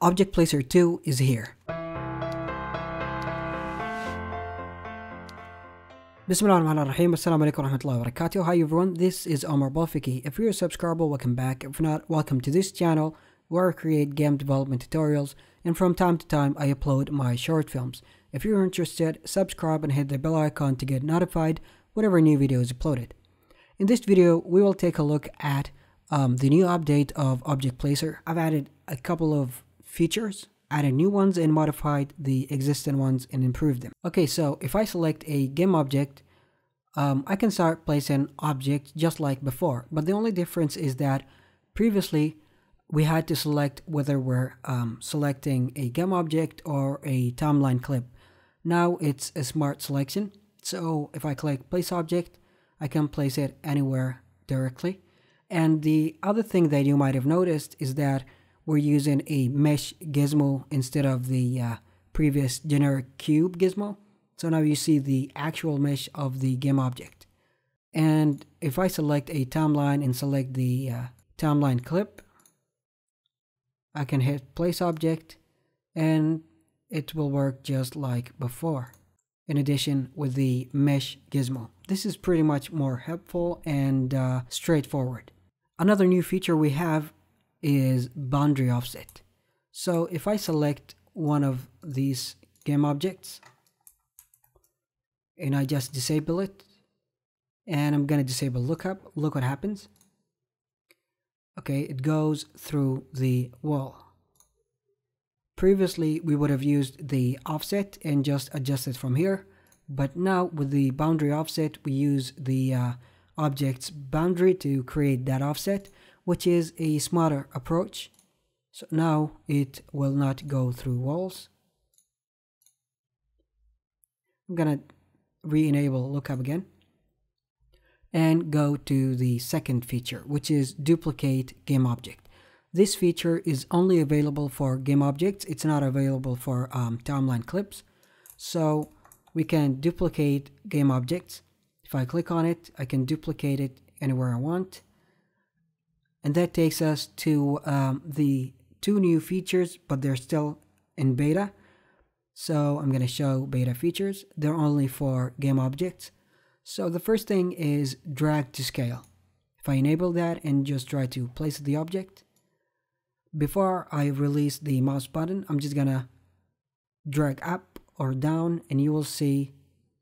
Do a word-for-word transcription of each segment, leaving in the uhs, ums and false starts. Object Placer two is here. Bismillah ar-Rahman ar-Rahim. Assalamu alaikum warahmatullahi wabarakatuh. Hi everyone, this is Omar Balfaqih. If you're a subscriber, welcome back. If not, welcome to this channel where I create game development tutorials and from time to time I upload my short films. If you're interested, subscribe and hit the bell icon to get notified whenever a new video is uploaded. In this video, we will take a look at um, the new update of Object Placer. I've added a couple of features, added new ones and modified the existing ones and improved them. Okay, so if I select a game object, um, I can start placing objects just like before, but the only difference is that previously we had to select whether we're um, selecting a game object or a timeline clip. Now it's a smart selection, so if I click place object, I can place it anywhere directly. And the other thing that you might have noticed is that we're using a mesh gizmo instead of the uh, previous generic cube gizmo. So now you see the actual mesh of the game object. And if I select a timeline and select the uh, timeline clip, I can hit place object and it will work just like before. In addition, with the mesh gizmo. This is pretty much more helpful and uh, straightforward. Another new feature we have is boundary offset. So if I select one of these game objects and I just disable it, and I'm gonna disable lookup, look what happens. Okay, it goes through the wall. Previously we would have used the offset and just adjusted from here, but now with the boundary offset we use the uh, object's boundary to create that offset, which is a smarter approach. So now it will not go through walls. I'm gonna re-enable lookup again and go to the second feature, which is duplicate game object. This feature is only available for game objects. It's not available for um, timeline clips. So we can duplicate game objects. If I click on it, I can duplicate it anywhere I want. And that takes us to um, the two new features, but they're still in beta. So I'm going to show beta features. They're only for game objects. So the first thing is drag to scale. If I enable that and just try to place the object, before I release the mouse button, I'm just going to drag up or down and you will see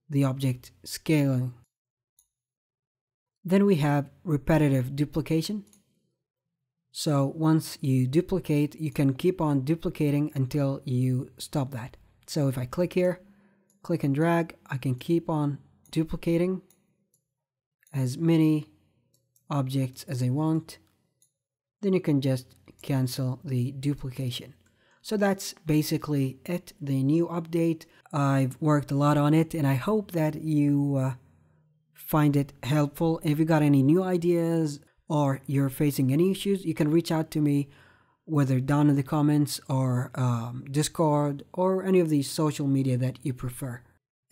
the object scaling. Then we have repetitive duplication. So once you duplicate, you can keep on duplicating until you stop that. So if I click here, click and drag, I can keep on duplicating as many objects as I want. Then you can just cancel the duplication. So that's basically it, the new update. I've worked a lot on it and I hope that you uh, find it helpful. If you got any new ideas, or you're facing any issues, you can reach out to me, whether down in the comments or um, Discord or any of the social media that you prefer.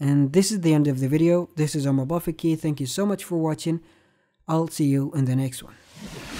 And this is the end of the video. This is Omar Balfaqih. Thank you so much for watching. I'll see you in the next one.